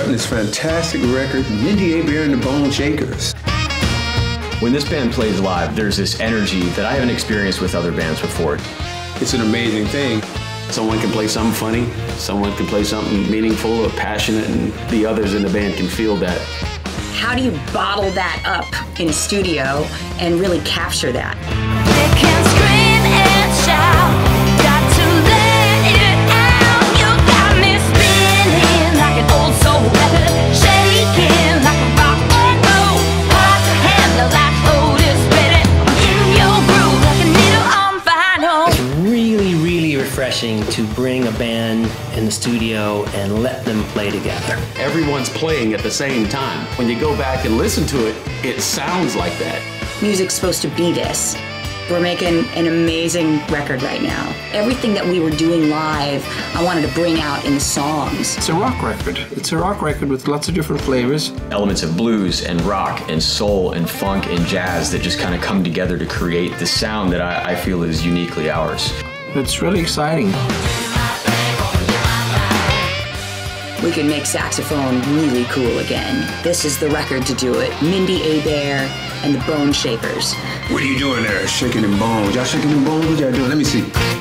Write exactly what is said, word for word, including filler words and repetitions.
cutting this fantastic record, Mindi Abair and The Boneshakers. When this band plays live, there's this energy that I haven't experienced with other bands before. It's an amazing thing. Someone can play something funny, someone can play something meaningful or passionate, and the others in the band can feel that. How do you bottle that up in studio and really capture that? They can scream and shout, got to let it out. You got me spinning like an old soul record, shaking like a rock and roll. Hard to handle like Otis Redding. I'm in your groove like a needle on vinyl. It's really, really refreshing to bring a band in the studio and let them play together. Everyone's playing at the same time. When you go back and listen to it, it sounds like that. Music's supposed to be this. We're making an amazing record right now. Everything that we were doing live, I wanted to bring out in the songs. It's a rock record. It's a rock record with lots of different flavors. Elements of blues and rock and soul and funk and jazz that just kind of come together to create the sound that I, I feel is uniquely ours. It's really exciting. We can make saxophone really cool again. This is the record to do it. Mindi Abair and The Boneshakers. What are you doing there? Shaking and bones. Y'all shaking and bones? What y'all doing? Let me see.